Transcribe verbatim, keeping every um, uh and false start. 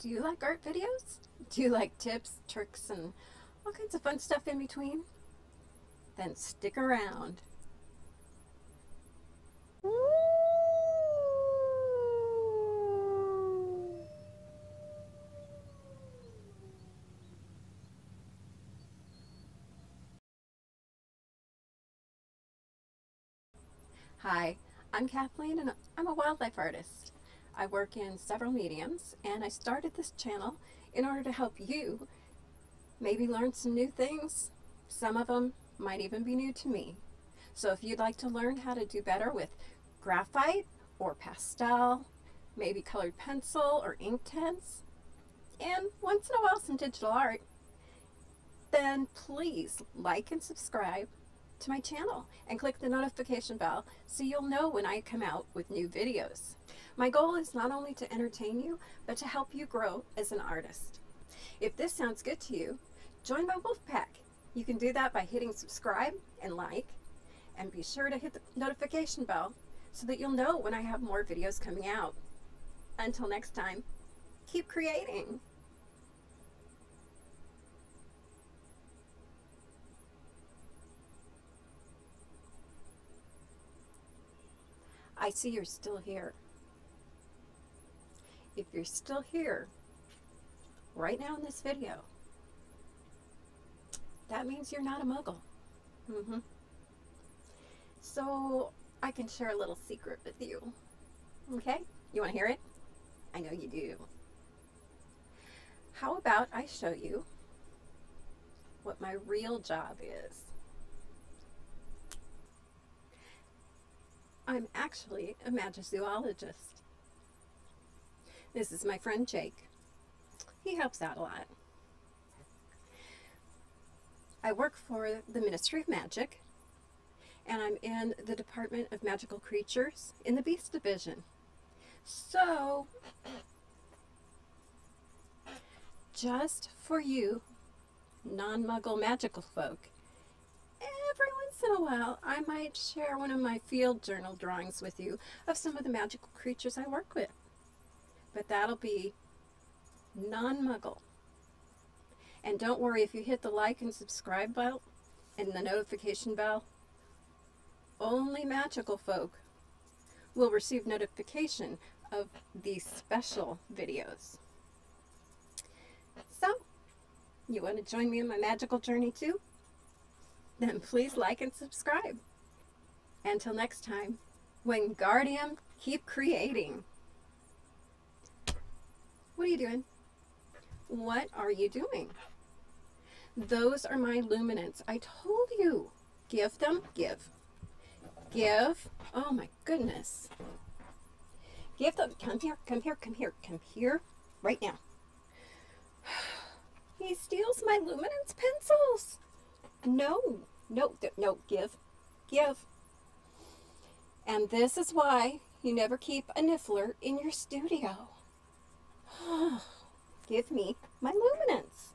Do you like art videos? Do you like tips, tricks, and all kinds of fun stuff in between? Then stick around. Hi, I'm Cathleen and I'm a wildlife artist. I work in several mediums and I started this channel in order to help you maybe learn some new things. Some of them might even be new to me. So if you'd like to learn how to do better with graphite or pastel, maybe colored pencil or Inktense, and once in a while some digital art, then please like and subscribe to my channel and click the notification bell so you'll know when I come out with new videos. My goal is not only to entertain you, but to help you grow as an artist. If this sounds good to you, join my wolf pack. You can do that by hitting subscribe and like, and be sure to hit the notification bell so that you'll know when I have more videos coming out. Until next time, keep creating. I see you're still here. If you're still here right now in this video, that means you're not a muggle. Mm-hmm. So I can share a little secret with you. Okay? You want to hear it? I know you do. How about I show you what my real job is? I'm actually a magizoologist. This is my friend Jake. He helps out a lot. I work for the Ministry of Magic, and I'm in the Department of Magical Creatures in the Beast Division. So, just for you non-muggle magical folk, in a while I might share one of my field journal drawings with you of some of the magical creatures I work with, but that'll be non-muggle. And don't worry, if you hit the like and subscribe bell and the notification bell, only magical folk will receive notification of these special videos. So you want to join me in my magical journey too? Then please like and subscribe. Until next time, Wingardium, keep creating. What are you doing? What are you doing? Those are my luminance. I told you, give them, give. Give, oh my goodness. Give them, come here, come here, come here, come here, right now. He steals my luminance pencils. No, no, no, give, give. And this is why you never keep a Niffler in your studio. Give me my luminance.